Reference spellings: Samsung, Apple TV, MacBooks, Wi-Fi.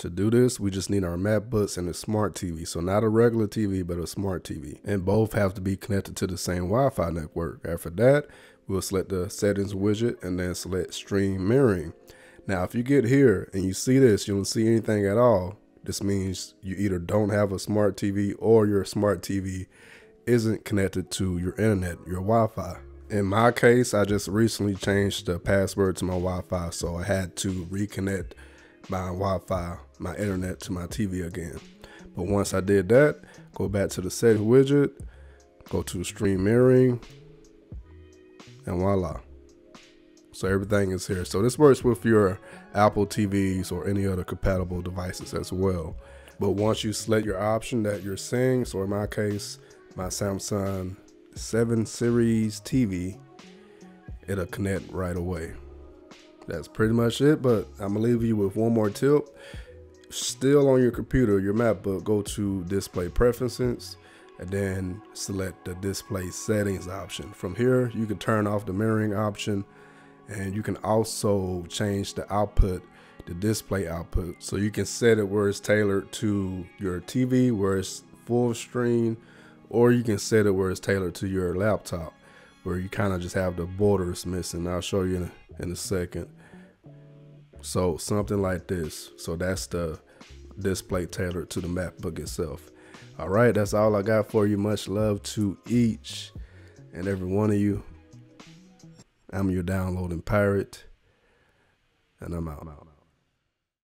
To do this, we just need our MacBooks and a smart TV. So not a regular TV, but a smart TV. And both have to be connected to the same Wi-Fi network. After that, we'll select the settings widget and then select stream mirroring. Now, if you get here and you see this, you don't see anything at all. This means you either don't have a smart TV or your smart TV isn't connected to your internet, your Wi-Fi. In my case, I just recently changed the password to my Wi-Fi, so I had to reconnect my Wi-Fi, my internet to my TV again. But once I did that, go back to the settings widget, go to stream mirroring, and voila. So everything is here. So this works with your Apple TVs or any other compatible devices as well. But once you select your option that you're seeing, so in my case, my Samsung 7 series TV, it'll connect right away. That's pretty much it, but I'm gonna leave you with one more tip. Still on your computer, your MacBook, go to display preferences, and then select the display settings option. From here, you can turn off the mirroring option, and you can also change the output, the display output. So you can set it where it's tailored to your TV, where it's full screen, or you can set it where it's tailored to your laptop, where you kind of just have the borders missing. I'll show you in a second. So something like this. So that's the display tailored to the MacBook itself. All right, that's all I got for you. Much love to each and every one of you. I'm your downloading pirate, and I'm out.